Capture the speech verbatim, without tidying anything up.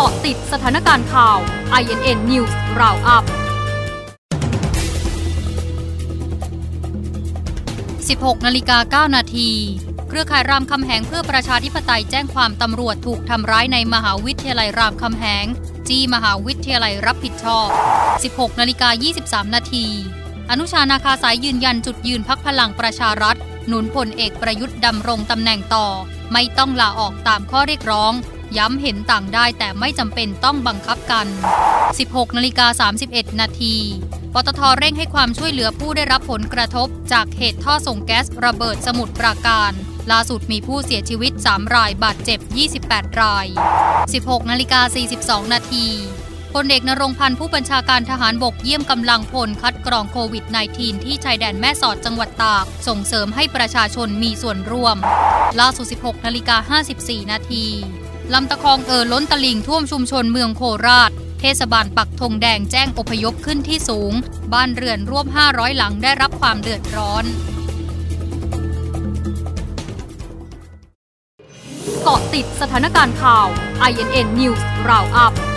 เกาะติดสถานการณ์ข่าว ไอ เอ็น เอ็น นิวส์ Roundup สิบหกนาฬิกาเก้านาทีเครือข่ายรามคำแหงเพื่อประชาธิปไตยแจ้งความตำรวจถูกทำร้ายในมหาวิทยาลัยรามคำแหงจี้มหาวิทยาลัยรับผิดชอบ สิบหกนาฬิกายี่สิบสามนาทีอนุชานาคาสายยืนยันจุดยืนพรรคพลังประชารัฐหนุนพลเอกประยุทธ์ดำรงตำแหน่งต่อไม่ต้องลาออกตามข้อเรียกร้องย้ำเห็นต่างได้แต่ไม่จำเป็นต้องบังคับกัน สิบหกนาฬิกาสามสิบเอ็ดนาทีปตท.เร่งให้ความช่วยเหลือผู้ได้รับผลกระทบจากเหตุท่อส่งแก๊สระเบิดสมุทรปราการล่าสุดมีผู้เสียชีวิตสามรายบาดเจ็บยี่สิบแปดราย สิบหกนาฬิกาสี่สิบสองนาทีพลเอกณรงค์พันธุ์ผู้บัญชาการทหารบกเยี่ยมกำลังพลคัดกรองโควิด สิบเก้า ที่ชายแดนแม่สอดจังหวัดตากส่งเสริมให้ประชาชนมีส่วนร่วมล่าสุด สิบหกนาฬิกาห้าสิบสี่นาทีลำตะคองเอ่อล้นตลิ่งท่วมชุมชนเมืองโคราชเทศบาลปักธงแดงแจ้งอพยพขึ้นที่สูงบ้านเรือนร่วมห้าร้อยหลังได้รับความเดือดร้อนเกาะติดสถานการณ์ข่าว ไอ เอ็น เอ็น นิวส์ Roundup